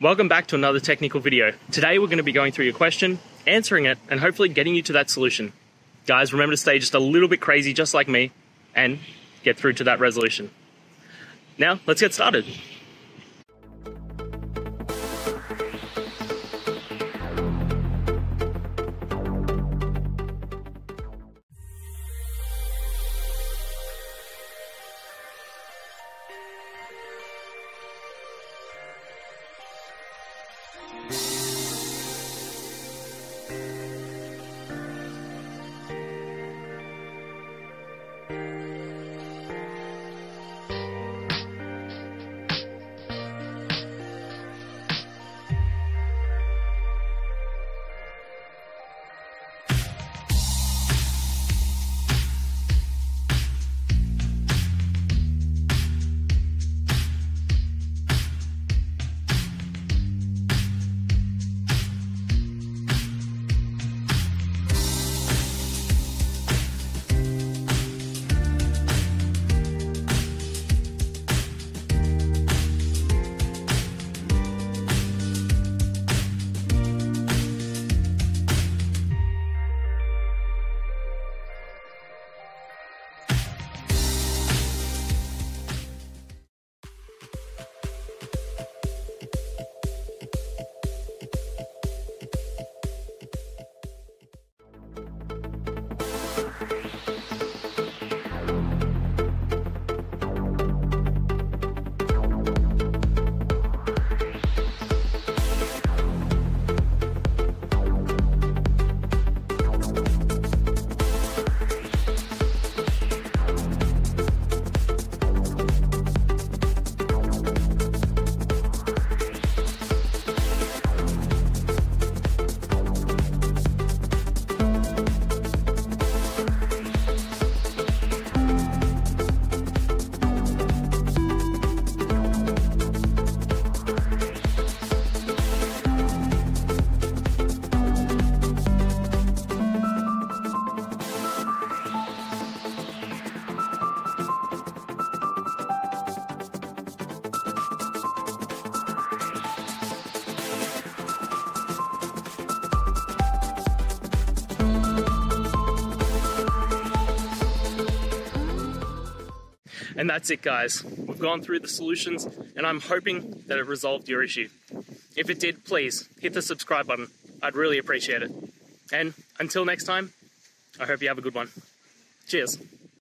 Welcome back to another technical video. Today we're going to be going through your question, answering it, and hopefully getting you to that solution. Guys, remember to stay just a little bit crazy, just like me, and get through to that resolution. Now, let's get started. And that's it, guys. We've gone through the solutions and I'm hoping that it resolved your issue. If it did, please hit the subscribe button. I'd really appreciate it. And until next time, I hope you have a good one. Cheers.